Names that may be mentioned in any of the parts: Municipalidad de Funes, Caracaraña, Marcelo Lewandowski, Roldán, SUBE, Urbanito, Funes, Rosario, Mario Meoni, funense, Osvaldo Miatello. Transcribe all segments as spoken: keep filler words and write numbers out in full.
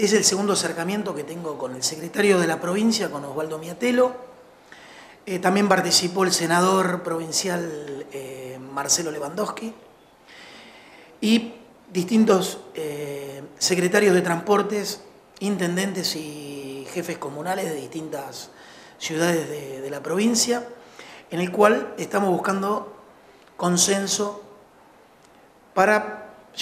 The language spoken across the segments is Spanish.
Es el segundo acercamiento que tengo con el secretario de la provincia, con Osvaldo Miatello. Eh, también participó el senador provincial eh, Marcelo Lewandowski y distintos eh, secretarios de transportes, intendentes y jefes comunales de distintas ciudades de, de la provincia, en el cual estamos buscando consenso para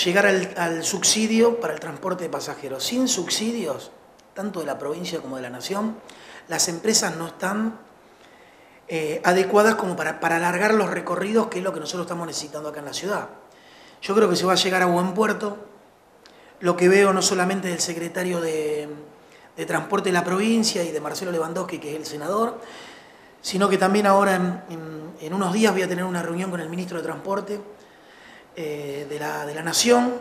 llegar al, al subsidio para el transporte de pasajeros. Sin subsidios, tanto de la provincia como de la nación, las empresas no están eh, adecuadas como para, para alargar los recorridos, que es lo que nosotros estamos necesitando acá en la ciudad. Yo creo que se va a llegar a buen puerto. Lo que veo no solamente del secretario de, de Transporte de la provincia y de Marcelo Lewandowski, que es el senador, sino que también ahora en, en, en unos días voy a tener una reunión con el ministro de Transporte eh, de, la, de la Nación,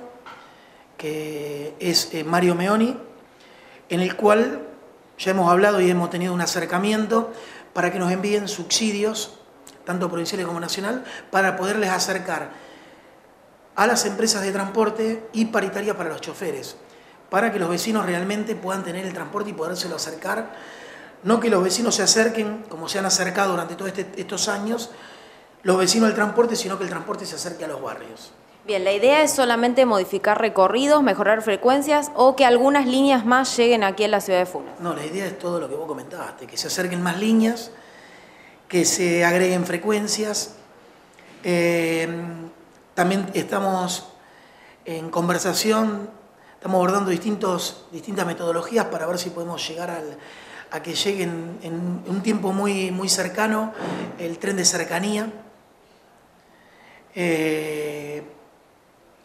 que es eh, Mario Meoni, en el cual ya hemos hablado y hemos tenido un acercamiento para que nos envíen subsidios, tanto provinciales como nacional, para poderles acercar a las empresas de transporte y paritaria para los choferes, para que los vecinos realmente puedan tener el transporte y podérselo acercar, no que los vecinos se acerquen, como se han acercado durante todos este, estos años, los vecinos al transporte, sino que el transporte se acerque a los barrios. Bien, la idea es solamente modificar recorridos, mejorar frecuencias o que algunas líneas más lleguen aquí en la ciudad de Funes. No, la idea es todo lo que vos comentaste, que se acerquen más líneas, que se agreguen frecuencias. Eh, también estamos en conversación, estamos abordando distintos, distintas metodologías para ver si podemos llegar al, a que lleguen en un tiempo muy, muy cercano el tren de cercanía. Eh,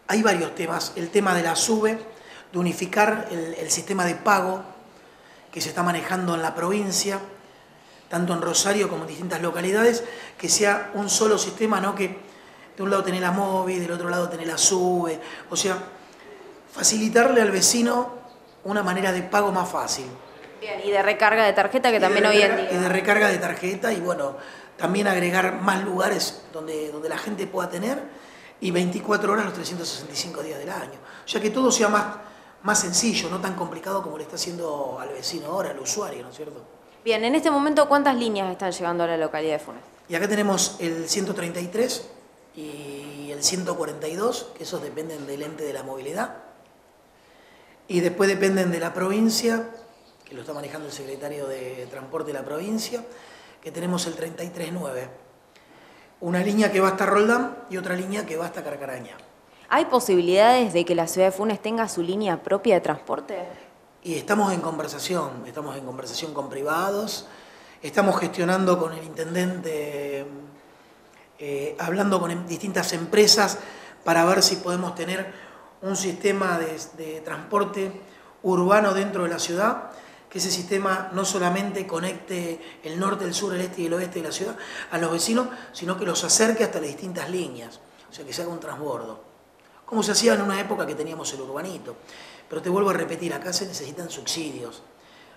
hay varios temas, el tema de la SUBE, de unificar el, el sistema de pago que se está manejando en la provincia, tanto en Rosario como en distintas localidades, que sea un solo sistema, no que de un lado tenés la móvil, del otro lado tenés la SUBE, o sea, facilitarle al vecino una manera de pago más fácil. Bien, y de recarga de tarjeta que y también hoy en día. Y de recarga de tarjeta y bueno, también agregar más lugares donde, donde la gente pueda tener y veinticuatro horas los trescientos sesenta y cinco días del año. O sea, que todo sea más, más sencillo, no tan complicado como le está haciendo al vecino ahora, al usuario, ¿no es cierto? Bien, en este momento, ¿cuántas líneas están llegando a la localidad de Funes? Y acá tenemos el ciento treinta y tres... y el ciento cuarenta y dos, que esos dependen del ente de la movilidad, y después dependen de la provincia, que lo está manejando el secretario de Transporte de la provincia, que tenemos el treinta y tres nueve, una línea que va hasta Roldán y otra línea que va hasta Caracaraña. ¿Hay posibilidades de que la ciudad de Funes tenga su línea propia de transporte? Y estamos en conversación, estamos en conversación con privados, estamos gestionando con el intendente... Eh, hablando con distintas empresas para ver si podemos tener un sistema de, de transporte urbano dentro de la ciudad, que ese sistema no solamente conecte el norte, el sur, el este y el oeste de la ciudad a los vecinos, sino que los acerque hasta las distintas líneas, o sea que se haga un transbordo, como se hacía en una época que teníamos el urbanito. Pero te vuelvo a repetir, acá se necesitan subsidios,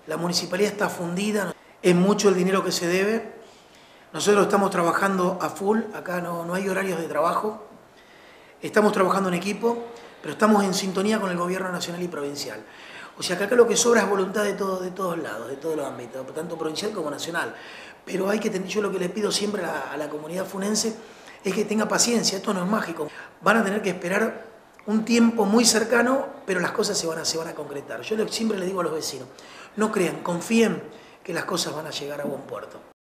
la municipalidad está fundida, es mucho el dinero que se debe. Nosotros estamos trabajando a full, acá no, no hay horarios de trabajo, estamos trabajando en equipo, pero estamos en sintonía con el gobierno nacional y provincial. O sea, que acá lo que sobra es voluntad de, todo, de todos lados, de todos los ámbitos, tanto provincial como nacional. Pero hay que tener, yo lo que le pido siempre a, a la comunidad funense es que tenga paciencia, esto no es mágico. Van a tener que esperar un tiempo muy cercano, pero las cosas se van a, se van a concretar. Yo siempre le digo a los vecinos, no crean, confíen que las cosas van a llegar a buen puerto.